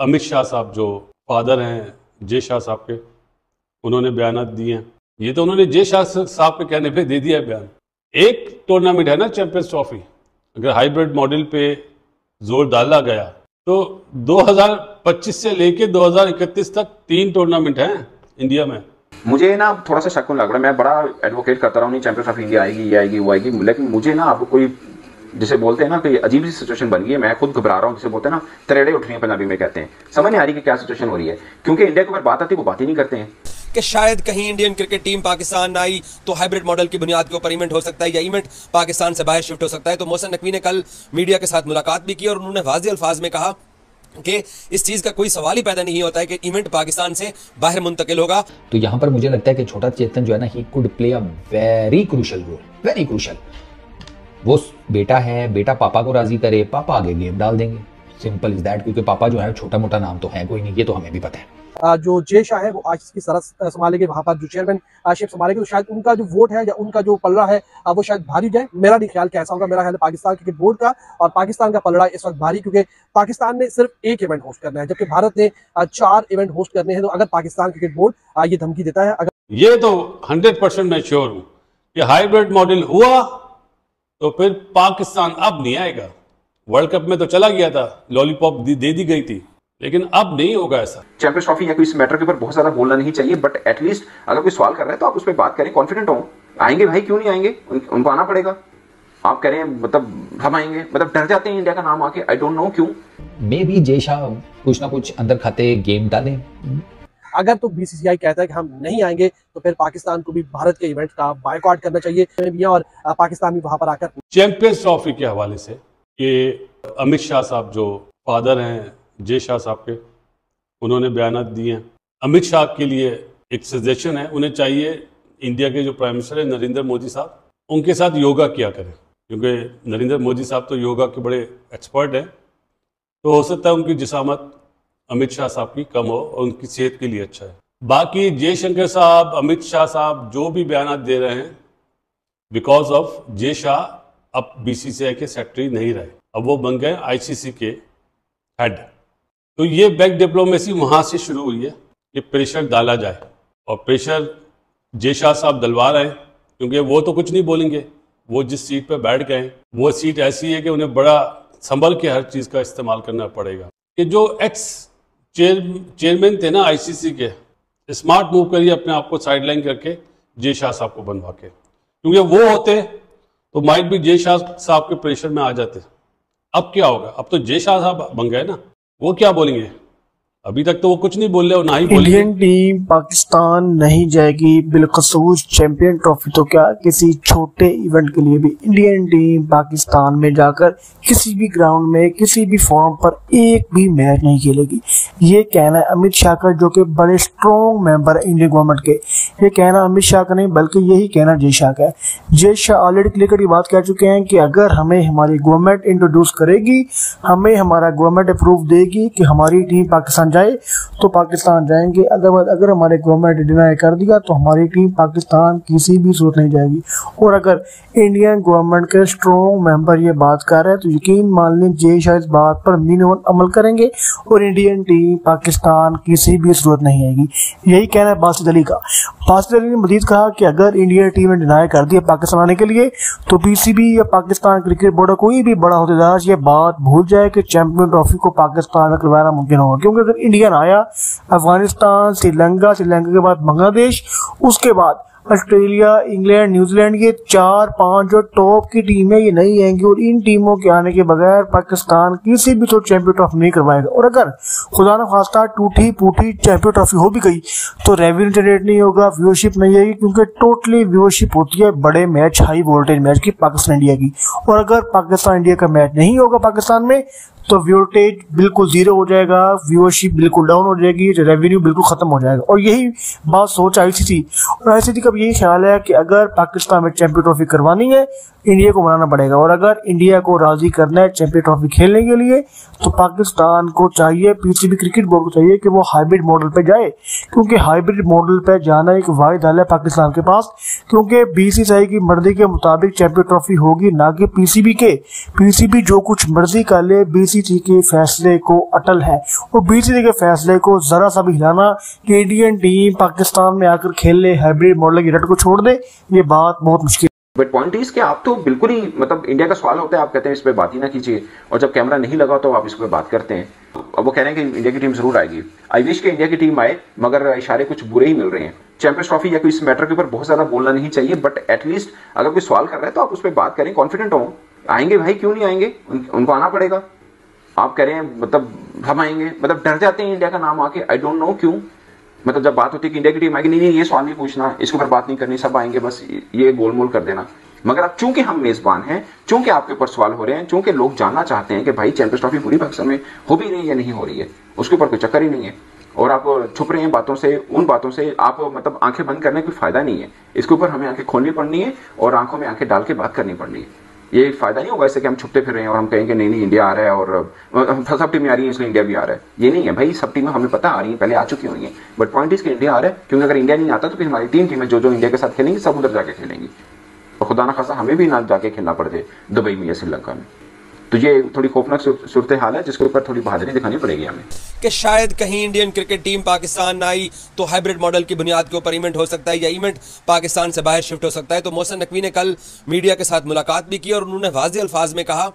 अमित शाह साहब जो फादर हैं जय शाह साहब के, उन्होंने बयान दिए हैं। ये तो उन्होंने जय शाह साहब के कहने पे दे दिया है बयान। एक टूर्नामेंट है ना चैंपियंस ट्रॉफी, अगर हाइब्रिड मॉडल पे जोर डाला गया तो 2025 से लेके 2031 तक 3 टूर्नामेंट हैं इंडिया में। मुझे ना थोड़ा सा शक लग रहा है, मैं बड़ा एडवोकेट करता रहा हूँ चैंपियंस ऑफ इंडिया आएगी, ये आएगी, वो आएगी, लेकिन मुझे ना आपको कोई जिसे बोलते हैं ना कि अजीब सी सिचुएशन बन गई है, मैं खुद घबरा रहा हूँ, जिसे बोलते हैं ना तरेड़े उठ रही है पंजाबी में, कहते हैं समझ नहीं आ रही कि क्या सिचुएशन हो रही है, क्योंकि इंडिया के ऊपर बात आती है वो बात ही नहीं करते हैं कि शायद कहीं इंडियन क्रिकेट टीम पाकिस्तान आई तो हाइब्रिड मॉडल की बुनियाद के ऊपर इवेंट हो सकता है या इवेंट पाकिस्तान से बाहर शिफ्ट हो सकता है। तो मोहसिन नकवी ने कल मीडिया के साथ मुलाकात भी की और उन्होंने वाज़े अल्फाज में कहा कि इस चीज का कोई सवाल ही पैदा नहीं होता है कि इवेंट पाकिस्तान से बाहर मुंतकिल होगा। तो यहाँ पर मुझे लगता है कि छोटा चेतन जो है ना, he could play a very crucial role, very crucial. वो बेटा है, बेटा पापा को राजी करे, पापा आगे गेम डाल देंगे, सिंपल इज दैट, क्योंकि पापा जो है छोटा मोटा नाम तो है कोई नहीं, ये तो हमें भी पता है। जो जय शाह है वो आज इसकी सरस संभालेंगे, वहाँ पर जो चेयरमैन शेफ संभालेंगे, तो शायद उनका जो वोट है या उनका जो पलड़ा है वो शायद भारी जाए। मेरा नहीं ख्याल कैसा होगा, मेरा ख्याल पाकिस्तान क्रिकेट बोर्ड का और पाकिस्तान का पलड़ा इस वक्त भारी, क्योंकि पाकिस्तान ने सिर्फ एक इवेंट होस्ट करना है जबकि भारत ने 4 इवेंट होस्ट करने हैं। तो अगर पाकिस्तान क्रिकेट बोर्ड ये धमकी देता है, अगर ये तो 100% मैं श्योर हूँ कि हाइब्रिड मॉडल हुआ तो फिर पाकिस्तान अब नहीं आएगा। वर्ल्ड कप में तो चला गया था, लॉलीपॉप दे दी गई थी, लेकिन अब नहीं होगा ऐसा। चैंपियंस ट्रॉफी या कोई इस मैटर के ऊपर बहुत ज्यादा बोलना नहीं चाहिए, बट एटलीस्ट अगर कोई सवाल कर रहा है तो आप उस पर बात करें, कॉन्फिडेंट हो। आएंगे भाई, क्यों नहीं आएंगे, उनको आना पड़ेगा। आप कह रहे हैं मतलब हम आएंगे, मतलब डर जाते हैं इंडिया का नाम आके, आई डोंट नो क्यों। मे बी जय शाह कुछ ना कुछ अंदर खाते गेम डालें। अगर तो बीसीसीआई कहता है कि हम नहीं आएंगे तो फिर पाकिस्तान को भी भारत के इवेंट का बायकॉट करना चाहिए और पाकिस्तान भी वहां पर आकर। चैंपियंस ट्रॉफी के हवाले से अमित शाह साहब जो फादर हैं जय शाह साहब के, उन्होंने बयान दिए हैं। अमित शाह के लिए एक सजेशन है, उन्हें चाहिए इंडिया के जो प्राइम मिनिस्टर है नरेंद्र मोदी साहब, उनके साथ योगा किया करें, क्योंकि नरेंद्र मोदी साहब तो योगा के बड़े एक्सपर्ट हैं, तो हो सकता है उनकी जिसामत अमित शाह साहब की कम हो और उनकी सेहत के लिए अच्छा है। बाकी जय शंकर साहब, अमित शाह साहब जो भी बयान दे रहे हैं, बिकॉज ऑफ जय शाह अब बीसीसीआई के सेक्रेटरी नहीं रहे, अब वो बन गए आईसीसी के हेड। तो ये बैक डिप्लोमेसी वहाँ से शुरू हुई है कि प्रेशर डाला जाए, और प्रेशर जय शाह साहब डलवा रहे हैं, क्योंकि वो तो कुछ नहीं बोलेंगे, वो जिस सीट पर बैठ गए वो सीट ऐसी है कि उन्हें बड़ा संभल के हर चीज़ का इस्तेमाल करना पड़ेगा। कि जो एक्स चेयरमैन थे ना आईसीसी के, स्मार्ट मूव करिए अपने आप को साइडलाइन करके जय शाह साहब को बनवा के, क्योंकि वो होते तो माइट भी जय शाह साहब के प्रेशर में आ जाते। अब क्या होगा, अब तो जय शाह साहब बन गए ना, वो क्या बोलेंगे, अभी तक तो वो कुछ नहीं बोल रहे हो, ना ही बोलेंगे। इंडियन टीम पाकिस्तान नहीं जाएगी, बिलखसूस चैंपियन ट्रॉफी तो क्या किसी छोटे इवेंट के लिए भी इंडियन टीम पाकिस्तान में जाकर किसी भी ग्राउंड में किसी भी फॉर्म पर एक भी मैच नहीं खेलेगी। ये कहना है अमित शाह का, जो कि बड़े स्ट्रॉन्ग मेंबर है इंडियन गवर्नमेंट के। ये कहना अमित शाह का नहीं, बल्कि यही कहना जय शाह का है। जय शाह ऑलरेडी क्रिकेट की बात कर चुके हैं कि अगर हमें हमारी गवर्नमेंट इंट्रोड्यूस करेगी, हमें हमारा गवर्नमेंट अप्रूव देगी कि हमारी टीम पाकिस्तान जाए तो पाकिस्तान जाएंगे, अदरवाइज अगर हमारे गवर्नमेंट ने डिनाई कर दिया तो हमारी टीम पाकिस्तान किसी भी सूरत नहीं जाएगी। और अगर इंडियन गवर्नमेंट के स्ट्रॉन्ग मेंबर ये बात कर रहे हैं तो यकीन मान लें जय शाह इस बात पर मिनिमम अमल करेंगे और इंडियन टीम पाकिस्तान किसी भी सूरत नहीं आएगी। यही कहना है बासित अली का। बासित अली ने मजीद कहा कि अगर इंडिया टीम ने डिनाई कर दिया पाकिस्तान आने के लिए तो पीसीबी या पाकिस्तान क्रिकेट बोर्ड कोई भी बड़ा अहदेदार ये बात भूल जाए कि चैंपियन ट्रॉफी को पाकिस्तान में करवाना मुमकिन होगा, क्योंकि अगर इंडिया आया अफगानिस्तान, श्रीलंका, श्रीलंका के बाद बांग्लादेश, उसके बाद ऑस्ट्रेलिया, इंग्लैंड, न्यूजीलैंड, ये 4-5 जो टॉप की टीम है ये नहीं आएंगी और इन टीमों के आने के बगैर पाकिस्तान किसी भी तो चैंपियन ट्रॉफी नहीं करवाएगा। और अगर खुदा न खास्ता टूटी फूटी चैंपियन ट्रॉफी हो भी गई तो रेवेन्यू जनरेट नहीं होगा, व्यूअरशिप नहीं आएगी, क्योंकि टोटली व्यूअरशिप होती है बड़े मैच, हाई वोल्टेज मैच की, पाकिस्तान इंडिया की। और अगर पाकिस्तान इंडिया का मैच नहीं होगा पाकिस्तान में तो व्यूटेज बिल्कुल जीरो हो जाएगा, व्यूअरशिप बिल्कुल डाउन हो जाएगी, रेवेन्यू बिल्कुल खत्म हो जाएगा। और यही बात सोच आईसीसी और आईसीसी का सब यही ख्याल है कि अगर पाकिस्तान में चैंपियन ट्रॉफी करवानी है, इंडिया को मनाना पड़ेगा, और अगर इंडिया को राजी करना है चैंपियन ट्रॉफी खेलने के लिए तो पाकिस्तान को चाहिए, पीसीबी क्रिकेट बोर्ड को चाहिए कि वो हाइब्रिड मॉडल पे जाए, क्योंकि हाइब्रिड मॉडल पे जाना एक वाहिद हल है पाकिस्तान के पास, क्योंकि बीसीसीआई की मर्जी के मुताबिक चैंपियन ट्रॉफी होगी, ना कि पीसीबी के। पीसीबी जो कुछ मर्जी कर ले, बीसीसीआई के फैसले को अटल है, और बीसीसीआई के फैसले को जरा सा भी हिलाना कि इंडियन टीम पाकिस्तान में आकर खेल ले, हाइब्रिड मॉडल की रट को छोड़ दे, ये बात बहुत मुश्किल। बट पॉइंट इज कि आप तो बिल्कुल ही, मतलब इंडिया का सवाल होता है आप कहते हैं इस पर बात ही ना कीजिए, और जब कैमरा नहीं लगा तो आप इस पर बात करते हैं। अब वो कह रहे हैं कि इंडिया की टीम जरूर आएगी, आई विश कि इंडिया की टीम आए, मगर इशारे कुछ बुरे ही मिल रहे हैं। चैंपियंस ट्रॉफी या कोई इस मैटर के ऊपर बहुत ज्यादा बोलना नहीं चाहिए, बट एटलीस्ट अगर कोई सवाल कर रहा है तो आप उस पर बात करें, कॉन्फिडेंट हो। आएंगे भाई, क्यों नहीं आएंगे, उनको आना पड़ेगा। आप कह रहे हैं मतलब हम आएंगे, मतलब डर जाते हैं इंडिया का नाम आके, आई डोंट नो क्यों। मतलब जब बात होती है कि इंडिया की टीम आएगी, नहीं ये सवाल नहीं पूछना, इसके ऊपर बात नहीं करनी, सब आएंगे, बस ये गोलमोल कर देना। मगर अब चूंकि हम मेजबान हैं, चूंकि आपके ऊपर सवाल हो रहे हैं, चूंकि लोग जानना चाहते हैं कि भाई चैंपियंस ट्रॉफी पूरी पाकिस्तान में हो भी रही है या नहीं हो रही है, उसके ऊपर कोई चक्कर ही नहीं है, और आप छुप रहे हैं बातों से, उन बातों से आप मतलब आंखें बंद करने का कोई फायदा नहीं है। इसके ऊपर हमें आंखें खोलनी पड़नी है और आंखों में आंखें डाल के बात करनी पड़नी है। ये फायदा नहीं होगा ऐसे कि हम छुपते फिर रहे हैं और हम कहेंगे नहीं नहीं इंडिया आ रहा है और सब टीमें आ रही है इसलिए इंडिया भी आ रहा है। ये नहीं है भाई, सब टीमें हमें पता आ रही है, पहले आ चुकी होंगी, बट पॉइंट इज कि इंडिया आ रहा है, क्योंकि अगर इंडिया नहीं आता तो फिर हमारी तीन टीमें जो जो इंडिया के साथ खेलेंगी सब उधर जाके खेलेंगी, और खुदा ना खासा हमें भी ना जाके खेलना पड़ते दुबई में या श्रीलंका में। तो ये थोड़ी खौफनाक सूरत हाल है जिसके ऊपर थोड़ी बहादुरी दिखानी पड़ेगी हमें, कि शायद कहीं इंडियन क्रिकेट टीम पाकिस्तान ना आई तो हाइब्रिड मॉडल की बुनियाद के ऊपर इवेंट हो सकता है या इवेंट पाकिस्तान से बाहर शिफ्ट हो सकता है। तो मोहसिन नकवी ने कल मीडिया के साथ मुलाकात भी की और उन्होंने वाज़े अल्फाज में कहा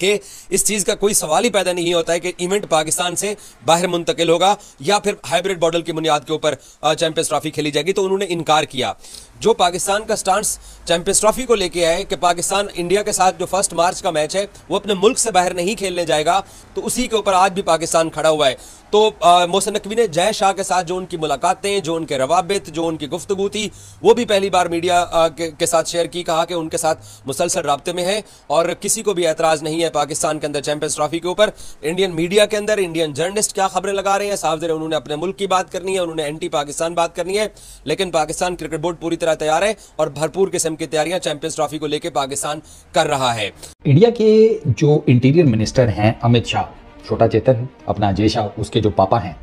कि इस चीज़ का कोई सवाल ही पैदा नहीं होता है कि इवेंट पाकिस्तान से बाहर मुंतकिल होगा या फिर हाइब्रिड मॉडल की बुनियाद के ऊपर चैंपियंस ट्रॉफी खेली जाएगी। तो उन्होंने इनकार किया। जो पाकिस्तान का स्टांस चैंपियंस ट्रॉफी को लेके आए कि पाकिस्तान इंडिया के साथ जो 1 मार्च का मैच है वो अपने मुल्क से बाहर नहीं खेलने जाएगा, तो उसी के ऊपर आज भी पाकिस्तान खड़ा हुआ है। तो मोहसिन नकवी ने जय शाह के साथ जो उनकी मुलाकातें, जो उनके रवाबित, जो उनकी गुफ्तगू थी, वो भी पहली बार मीडिया के साथ शेयर की। कहा कि उनके साथ मुसलसल राब्ते में है और किसी को भी एतराज़ नहीं है पाकिस्तान के अंदर चैंपियंस ट्रॉफी के ऊपर। इंडियन मीडिया के अंदर इंडियन जर्नलिस्ट क्या खबरें लगा रहे हैं, साफ ज़रा उन्होंने अपने मुल्क की बात करनी है, उन्होंने एंटी पाकिस्तान बात करनी है। लेकिन पाकिस्तान क्रिकेट बोर्ड पूरी तरह तैयार है और भरपूर किस्म की तैयारियां चैंपियंस ट्रॉफी को लेकर पाकिस्तान कर रहा है। इंडिया के जो इंटीरियर मिनिस्टर हैं अमित शाह, छोटा चेतन अपना जय शाह उसके जो पापा हैं,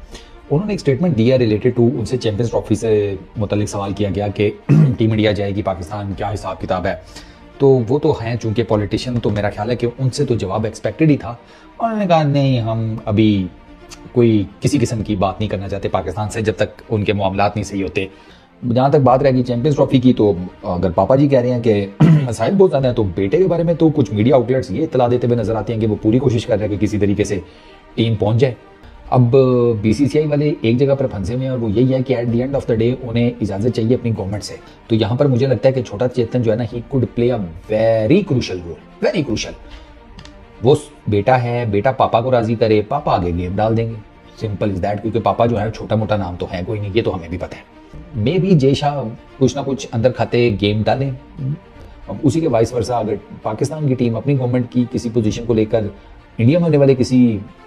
उन्होंने एक स्टेटमेंट दिया रिलेटेड टू, उनसे चैंपियंस ट्रॉफी से मुतलिक सवाल किया गया कि टीम इंडिया जाएगी पाकिस्तान, क्या हिसाब किताब है। तो वो तो हैं चूंकि पॉलिटिशियन, तो मेरा ख्याल है कि उनसे तो जवाब एक्सपेक्टेड ही था। उन्होंने कहा नहीं, हम अभी कोई किसी किस्म की बात नहीं करना चाहते पाकिस्तान से जब तक उनके मामलात नहीं सही होते। जहाँ तक बात रहेगी चैंपियंस ट्रॉफी की, तो अगर पापा जी कह रहे हैं कि मसाइल बहुत ज़्यादा हैं, तो बेटे के बारे में तो कुछ मीडिया आउटलेट्स ये इतला देते हुए नजर आते हैं कि वो पूरी कोशिश कर रहे हैं कि किसी तरीके से टीम पहुंच जाए। अब बीसीसीआई वाले एक जगह पर फंसे हुए हैं और वो यही है कि at the end of the day उन्हें इजाज़त चाहिए अपनी गवर्नमेंट से। तो यहाँ पर मुझे लगता है कि छोटा चेतन जो है ना, he could play a very crucial role, very crucial. वो बेटा है, बेटा पापा को राजी करे, पापा आगे गेम डाल देंगे, सिंपल इज दैट, क्योंकि पापा जो है छोटा मोटा नाम तो है कोई नहीं, ये तो हमें भी पता है। मे भी जय शाह कुछ ना कुछ अंदर खाते गेम डालें, उसी के वाइस वर्सा अगर पाकिस्तान की टीम अपनी गवर्नमेंट की किसी पोजीशन को लेकर इंडिया में होने वाले किसी